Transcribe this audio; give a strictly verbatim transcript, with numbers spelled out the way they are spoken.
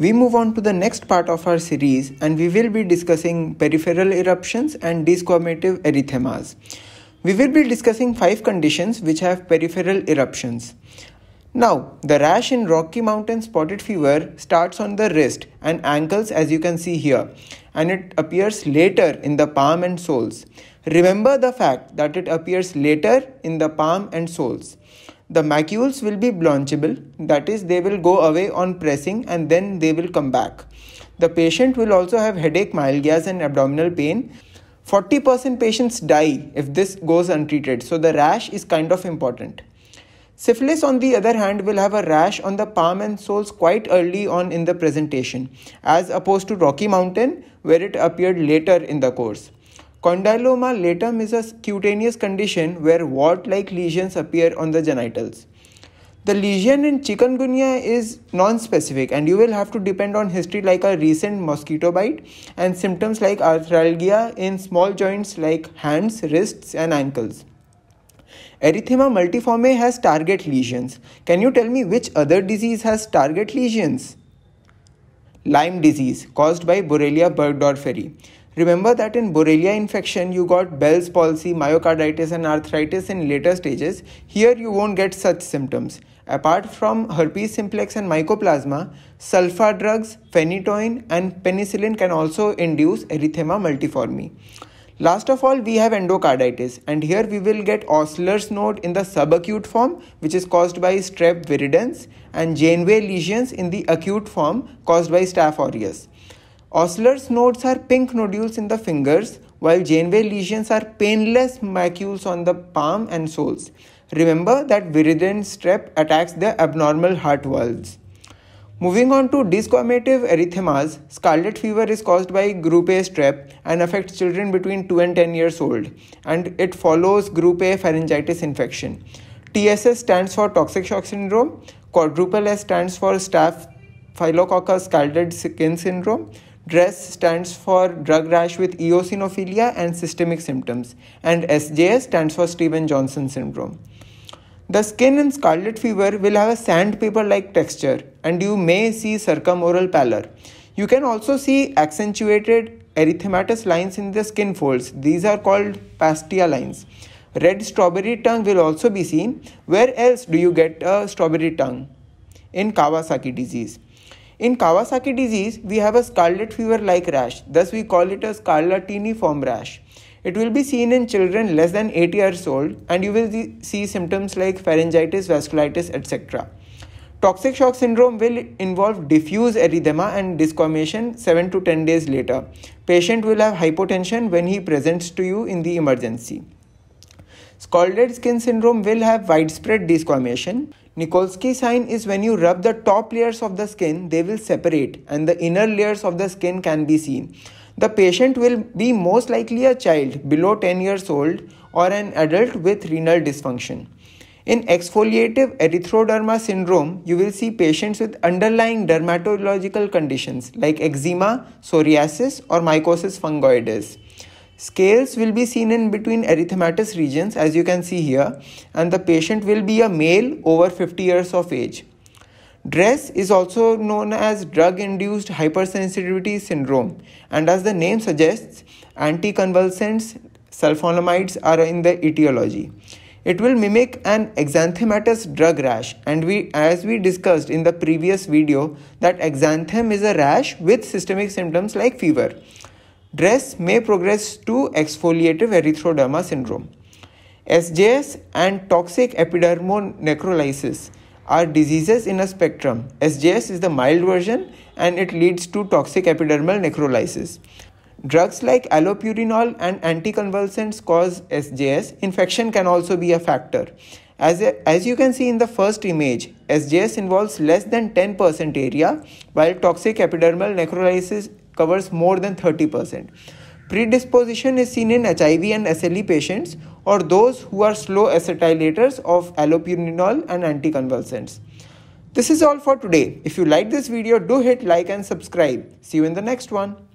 We move on to the next part of our series and we will be discussing peripheral eruptions and desquamative erythemas. We will be discussing five conditions which have peripheral eruptions. Now, the rash in Rocky Mountain spotted fever starts on the wrist and ankles as you can see here, and it appears later in the palm and soles. Remember the fact that it appears later in the palm and soles. The macules will be blanchable, that is, they will go away on pressing and then they will come back. The patient will also have headache, myalgias and abdominal pain. forty percent patients die if this goes untreated, so the rash is kind of important. Syphilis, on the other hand, will have a rash on the palm and soles quite early on in the presentation, as opposed to Rocky Mountain where it appeared later in the course. Condyloma latum is a cutaneous condition where wart-like lesions appear on the genitals. The lesion in chikungunya is non-specific and you will have to depend on history like a recent mosquito bite and symptoms like arthralgia in small joints like hands, wrists and ankles. Erythema multiforme has target lesions. Can you tell me which other disease has target lesions? Lyme disease, caused by Borrelia burgdorferi. Remember that in Borrelia infection, you got Bell's palsy, myocarditis and arthritis in later stages. Here you won't get such symptoms. Apart from herpes simplex and mycoplasma, sulfa drugs, phenytoin and penicillin can also induce erythema multiforme. Last of all, we have endocarditis, and here we will get Osler's node in the subacute form, which is caused by strep viridens, and Janeway lesions in the acute form caused by Staph aureus. Osler's nodes are pink nodules in the fingers, while Janeway lesions are painless macules on the palm and soles. Remember that viridin strep attacks the abnormal heart valves. Moving on to desquamative erythemas, scarlet fever is caused by group A strep and affects children between two and ten years old, and it follows group A pharyngitis infection. T S S stands for Toxic Shock Syndrome, quadruple S stands for Staphylococcus Scarlet Skin Syndrome, DRESS stands for drug rash with eosinophilia and systemic symptoms, and S J S stands for Stevens Johnson syndrome. The skin in scarlet fever will have a sandpaper-like texture and you may see circumoral pallor. You can also see accentuated erythematous lines in the skin folds. These are called Pastia lines. Red strawberry tongue will also be seen. Where else do you get a strawberry tongue? In Kawasaki disease. In Kawasaki disease, we have a scarlet fever-like rash. Thus, we call it a scarlatini form rash. It will be seen in children less than eight years old and you will see symptoms like pharyngitis, vasculitis, et cetera. Toxic shock syndrome will involve diffuse erythema and desquamation seven to ten days later. Patient will have hypotension when he presents to you in the emergency. Scarlet skin syndrome will have widespread desquamation. Nikolsky sign is when you rub the top layers of the skin, they will separate and the inner layers of the skin can be seen. The patient will be most likely a child below ten years old or an adult with renal dysfunction. In exfoliative erythroderma syndrome, you will see patients with underlying dermatological conditions like eczema, psoriasis or mycosis fungoides. Scales will be seen in between erythematous regions as you can see here, and the patient will be a male over fifty years of age. DRESS is also known as drug-induced hypersensitivity syndrome, and as the name suggests, anticonvulsants, sulfonamides are in the etiology. It will mimic an exanthematous drug rash, and we, as we discussed in the previous video, that exanthem is a rash with systemic symptoms like fever. DRESS may progress to exfoliative erythroderma syndrome. S J S and toxic epidermal necrolysis are diseases in a spectrum. S J S is the mild version and it leads to toxic epidermal necrolysis. Drugs like allopurinol and anticonvulsants cause S J S. Infection can also be a factor. As, a, as you can see in the first image, S J S involves less than ten percent area, while toxic epidermal necrolysis covers more than thirty percent. Predisposition is seen in H I V and S L E patients or those who are slow acetylators of allopurinol and anticonvulsants. This is all for today. If you like this video, do hit like and subscribe. See you in the next one.